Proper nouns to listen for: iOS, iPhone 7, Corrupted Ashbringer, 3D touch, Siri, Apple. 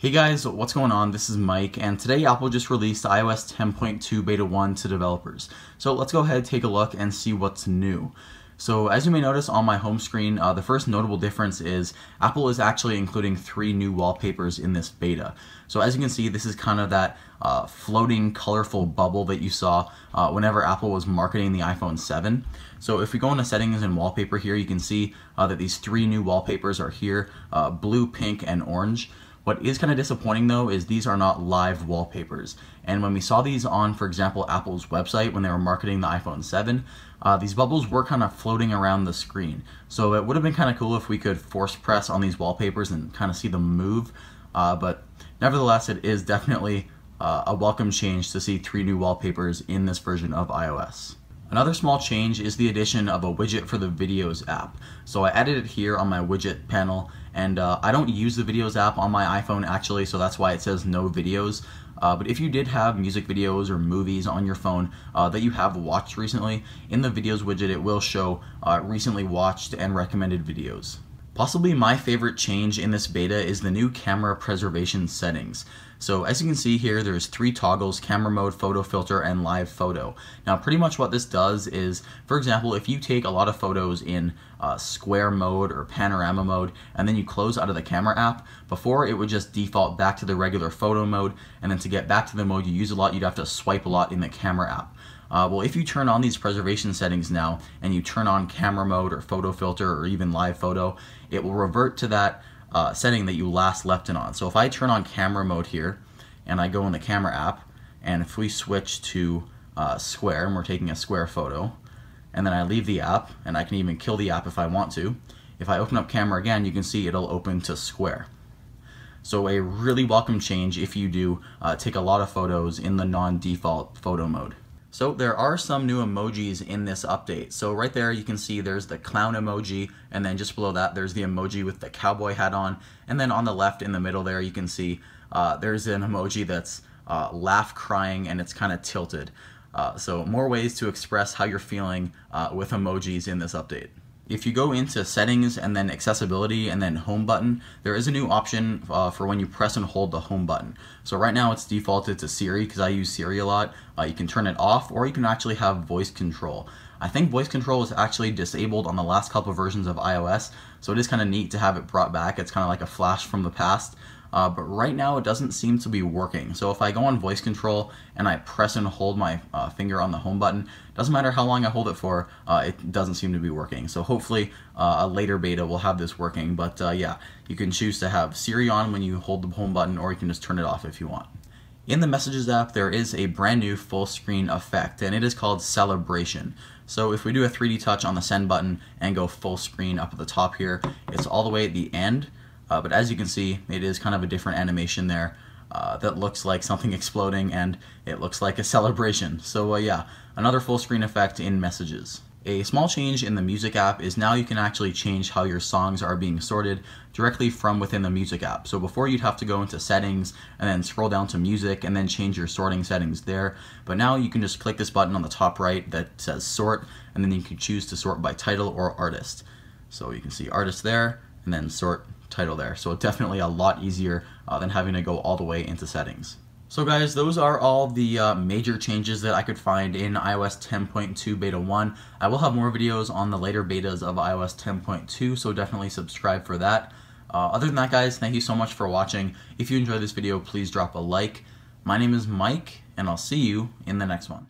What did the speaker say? Hey guys, what's going on? This is Mike, and today Apple just released iOS 10.2 Beta 1 to developers. So let's go ahead and take a look and see what's new. So as you may notice on my home screen, the first notable difference is Apple is actually including 3 new wallpapers in this beta. So as you can see, this is kind of that floating colorful bubble that you saw whenever Apple was marketing the iPhone 7. So if we go into settings and wallpaper here, you can see that these 3 new wallpapers are here, blue, pink, and orange. What is kind of disappointing though is these are not live wallpapers, and when we saw these on, for example, Apple's website when they were marketing the iPhone 7, these bubbles were kind of floating around the screen. So it would have been kind of cool if we could force press on these wallpapers and kind of see them move, but nevertheless it is definitely a welcome change to see 3 new wallpapers in this version of iOS. Another small change is the addition of a widget for the Videos app. So I added it here on my widget panel, and I don't use the Videos app on my iPhone actually, so that's why it says no videos. But if you did have music videos or movies on your phone that you have watched recently, in the Videos widget it will show recently watched and recommended videos. Possibly my favorite change in this beta is the new camera preservation settings. So as you can see here, there's 3 toggles: camera mode, photo filter, and live photo. Now pretty much what this does is, for example, if you take a lot of photos in square mode or panorama mode and then you close out of the camera app, before it would just default back to the regular photo mode, and then to get back to the mode you use a lot, you'd have to swipe a lot in the camera app. Well, if you turn on these preservation settings now and you turn on camera mode or photo filter or even live photo, it will revert to that setting that you last left it on. So if I turn on camera mode here and I go in the camera app, and if we switch to square and we're taking a square photo, and then I leave the app, and I can even kill the app if I want to, if I open up camera again, you can see it'll open to square. So a really welcome change if you do take a lot of photos in the non-default photo mode. So there are some new emojis in this update. So right there you can see there's the clown emoji, and then just below that there's the emoji with the cowboy hat on, and then on the left in the middle there you can see there's an emoji that's laugh crying, and it's kind of tilted. So more ways to express how you're feeling with emojis in this update. If you go into settings and then accessibility and then home button, there is a new option for when you press and hold the home button. So right now it's defaulted to Siri because I use Siri a lot. You can turn it off, or you can actually have voice control. I think voice control is actually disabled on the last couple versions of iOS, so it is kind of neat to have it brought back. It's kind of like a flash from the past, but right now it doesn't seem to be working. So if I go on voice control and I press and hold my finger on the home button, doesn't matter how long I hold it for, it doesn't seem to be working. So hopefully a later beta will have this working, but yeah, you can choose to have Siri on when you hold the home button, or you can just turn it off if you want. In the Messages app, there is a brand new full screen effect, and it is called Celebration. So if we do a 3D touch on the send button and go full screen up at the top here, it's all the way at the end, but as you can see, it is kind of a different animation there that looks like something exploding, and it looks like a celebration. So yeah, another full screen effect in Messages. A small change in the Music app is now you can actually change how your songs are being sorted directly from within the Music app. So before you'd have to go into settings and then scroll down to music and then change your sorting settings there, but now you can just click this button on the top right that says sort, and then you can choose to sort by title or artist. So you can see artist there, and then sort title there. So definitely a lot easier than having to go all the way into settings. So guys, those are all the major changes that I could find in iOS 10.2 Beta 1. I will have more videos on the later betas of iOS 10.2, so definitely subscribe for that. Other than that guys, thank you so much for watching. If you enjoyed this video, please drop a like. My name is Mike, and I'll see you in the next one.